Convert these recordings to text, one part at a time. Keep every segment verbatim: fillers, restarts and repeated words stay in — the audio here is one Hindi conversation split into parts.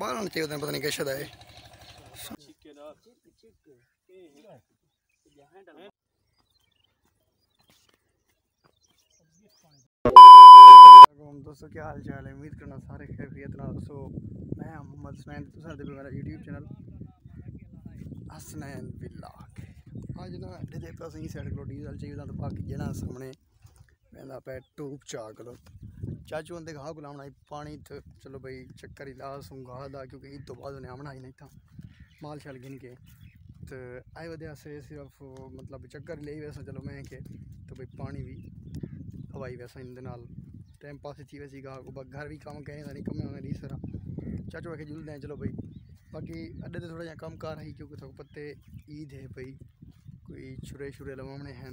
बाहर आना चाहिए पता नहीं कैसा है। दोस्तों क्या हाल चाल है, उम्मीद करना सारे खैरियत ना। दोस्तों मैं मोहम्मद हसनैन, तुसा दे मेरा यूट्यूब चैनल हसनैन व्लॉग। अज ना एडे पैसे ही साइड को डीजल चाहिए तो बाकी जना सामने मैं पे टूब चा करो चाचू अंदे घाह को लाना पानी। तो चलो भाई चक्कर ही ला सू घाह दा, क्योंकि ईद तो बाद उन्हें आमना ही नहीं था माल शाल गिन के। तो आए वजह से सिर्फ मतलब चक्कर ले वैसा चलो मैं के तो भाई पानी भी हवाई वैसा इन टाइम पास थी वैसी गाह को घर भी काम कहें सारी कम नहीं सरा चाचो आके जुलते हैं। चलो भाई बाकी अड्डे तो थोड़ा जहाँ कम कार है, क्योंकि थोड़ा पत्ते ईद है भाई कोई छुरे छुरे लवाने हैं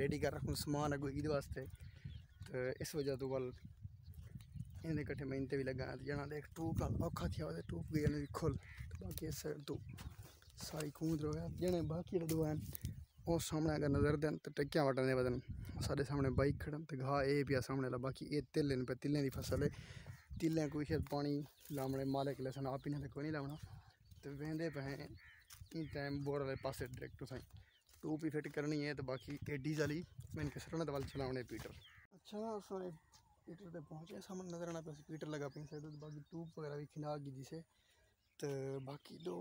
रेडी कर रखूँ समान अगो ईद वास्ते। तो इस वजह तो गल इन्हें कट्ठे मैं इनते भी लगा जाना एक टूप औखा थी टूप गई खुल। तो बाकी इस साइड तो सारी खूद रहा जने बाकी दुआ और सामने अगर नजर देन तो टक्या वटन दे बदन सारे सामने बाइक खड़न तो घाह ए पिया सामने ला। बाकी ये तिलें पे तिलें की फसल है, तिलें कोई शायद पानी लामने माले के सन आप ही ने कोई नहीं लाना। तो वेंदे पे इन टाइम बोर वाले पास डायरेक्ट उस टूप ही फिट करनी है। तो बाकी ए डीजल ही मैंने कसरना दवाल चलाने पीटर अच्छा ना सॉरी पीटर पे पहुँचे सामने नजर आना पे पीटर लगा अपनी साइड। बाकी टूप वगैरह भी खिना की जिसे तो बाकी दो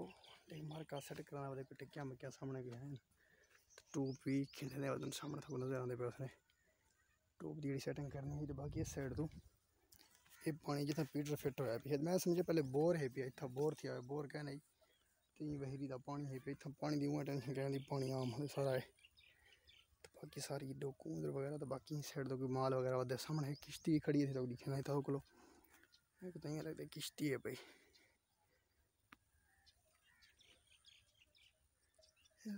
मार का सेट कराना वाले टक्या मक्या सामने गया है। टूप भी खिंचने वाले सामने थोड़ा नजर आते पे उसने टूप की जी सैटिंग करनी है। तो बाकी इस साइड तो ये पानी जितना पीटर फिट होया पी मैं समझे पहले बोर है पिया इतना बोर थी बोर कहने तीन बहरी का पानी है पे इतना पानी की वहाँ टेंशन कहने पानी आम हो सारा है। तो बाकी सारी दो कूदर वगैरह तो बाकी इस साइड तो कोई माल वगैरह वादे सामने किश्ती खड़ी है लोग दिखे ना था को लगता है किश्ती है भाई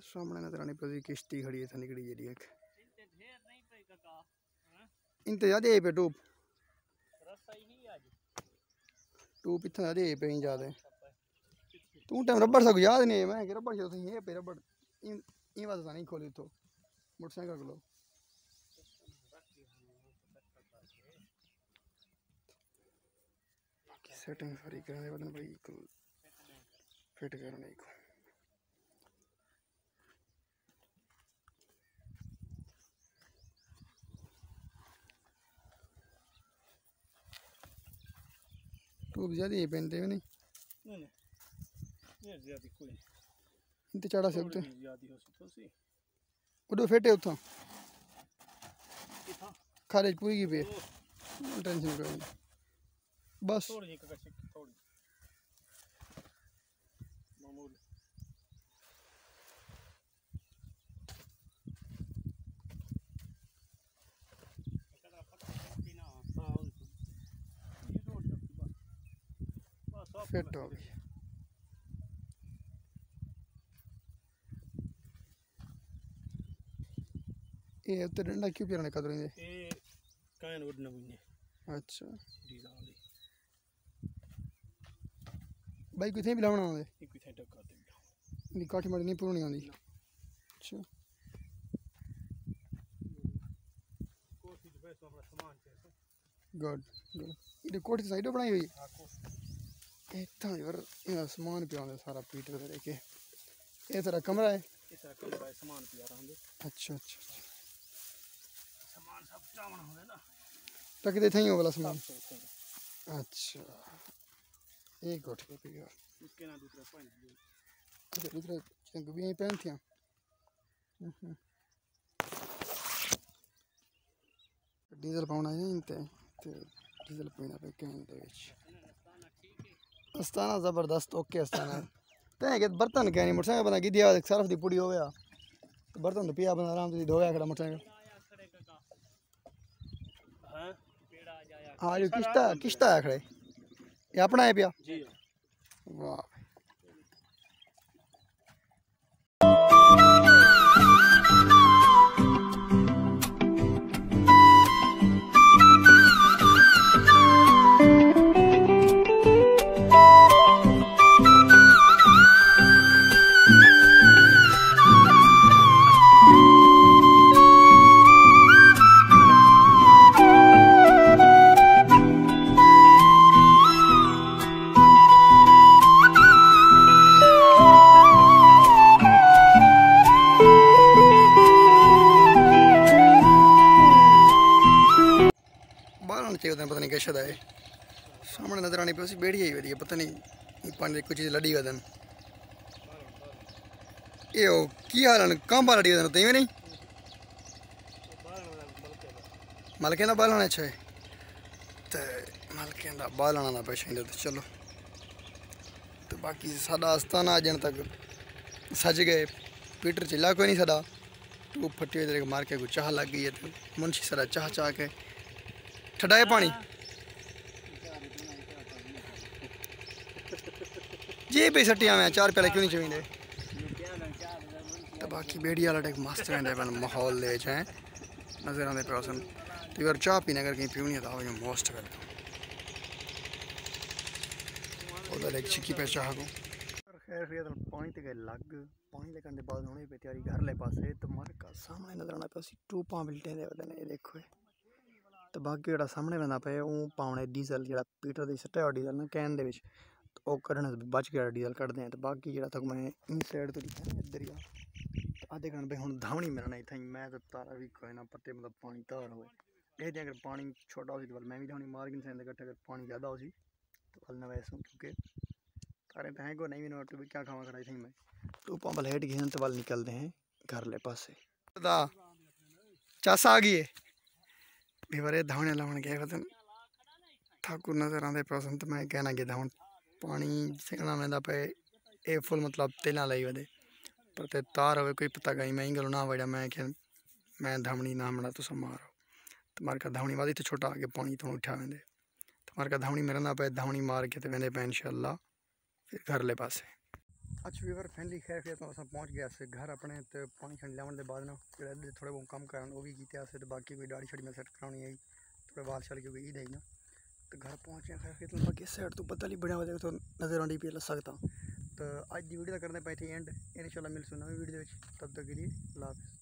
सामने नजर आने पे किश्ती खड़ी है निकली जी एक इनते ज्यादा है पे टूप टूप इतना ज्यादा है पे ही ज्यादा तू टाइम रबड़ सा याद नहीं है मैं कि रबड़ से ये पे रबड़ इन ये बात नहीं खोली तो मोटरसाइकिल को लो सेटिंग सारी करने वाले भाई को फिट करने को टूब ज्यादा ही पहनते हुए नहीं नहीं नहीं ज्यादा कोई इतने चढ़ा सकते हैं ज्यादा हो सकता सी उधर फेटे उठा कितना खारेज पूरी की पे टेंशन करो बस थोड़ी एक कच्ची थोड़ी मामूल फिट हो गई। ये तो डंडा क्यों पिराने का दो ये कायन उड़ना मुन्ने अच्छा डीजाली भाई कुछ नहीं बिलावना होंगे कुछ नहीं टक्कर दे निकाठी मर नहीं पुरानी होंगी अच्छा कोठी जो है तो अपना सामान चाहिए गुड गुड ये कोठी साइड पे बनाई हुई है इतना यार ये सामान पिया सारा पीटर दे के ये सारा कमरा है ये सारा कमरा है सामान पिया रहा हूं। अच्छा अच्छा सामान सब चावना होवे ना तक दे थई वाला सामान अच्छा एक गोट के पिया इसके ना दूसरा पानी दे दूसरा चंग भी यहीं पहन थिया डीजल पाउना है इनते तो डीजल पीना पे कैन दे विच अस्ताना जबरदस्त ओके अस्ताना ते के बर्तन कहनी मोटरसाइकिल बना गिदिया सरफ दी पुड़ी होया तो बर्तन तो पिया बना आराम से धोया खड़ा मोटरसाइकिल हां पेड़ा जाया हां ये किस्ता किस्ता है खड़े ये अपना है पिया जी वाह प्रेशर आए सामने नजर आने पे उसी बेड़ी आई हुई पता नहीं पानी कुछ चीज़ लड़ी गन ये की हाल कम बाल लड़ी गन होते नहीं मालकें दा बाल आना चाहिए तो मालकें दा बाल आना पैसे चलो तो बाकी साडा आस्ताना अजन तक सज गए पीटर चिल्ला कोई नहीं साडा तो फटी हुई तरह मार के कोई चाह लग गई है तो मुंशी सारा चाह चाह के ठडाए पानी जी पे सटिया में चार प्याले क्यों नहीं चाहिए तो बाकी बेड़ी वाला एक मस्त माहौल ले जाए नजर आने पे आसन तो यार चाह पीने अगर कहीं पीनी है तो मोस्ट वेलकम एक छिकी पे चाह को खैर फिर पानी तक लग पानी लगने के बाद होने पे तैयारी घर ले पास तो मार्का सामने नजर आना पे टूपा बिल्टे दे देखो तो बाकी जो सामने बंदा पे वो पाने डीजल जो पीटर दी सट्टा डीजल ना कैन दे विच तो कढ़ने बच के डीजल कढ़ते हैं तो बाकी जो तक मैं इन साइड तो इधर ही आधे घंटे हूँ धावनी मिलना इतना मैं तो तारा भी कोई ना पत्ते मतलब पानी तार हो अगर पानी छोटा हो मैं भी धावनी मार नहीं सकता अगर पानी ज़्यादा हो तो ना वैसे क्योंकि तारे तो हैं को नहीं भी तो क्या खावा कराई थी मैं तो पंप हेट घी तो वाल निकलते हैं घर ले पास चास आ गई है बेवरे धावने लावन गए वतन ठाकुर नजर आते पसंद तो मैं कहना गया धावन पानी सिकना मैं पे ए फुल मतलब तेला लाई वे पर ते तार हो कोई पता गई मैं गलो ना वड़ा मैं क्या मैं धावनी ना मना तुस मारो तो मार कर धावनी वादी तो छोटा आगे पानी थोड़ा उठा वेंदे मार का धावनी मेरा ना पे धावनी मार के तो मैंने पे इंशाल्लाह फिर घर ले पास अच्छा व्यूअर फैमिली खैर फिर तो पहुँच गया से घर अपने तो पानी छानी लाने के बाद ना थोड़े बहुत कम कराने वो भी किए तो बाकी कोई दाढ़ी छड़ी में सैट करानी आई थोड़े बाल छाल क्योंकि ईद आई ना तो घर पहुँचे खैर फिर तो बाकी सैड तो पता नहीं बड़ा वजह तो नजर आँगी पे लग सकता तो अज की वीडियो करने पे थे एंड इंशाल्लाह मिलसूँ नवी वीडियो तब तक के लिए अल्लाह हाफिज़।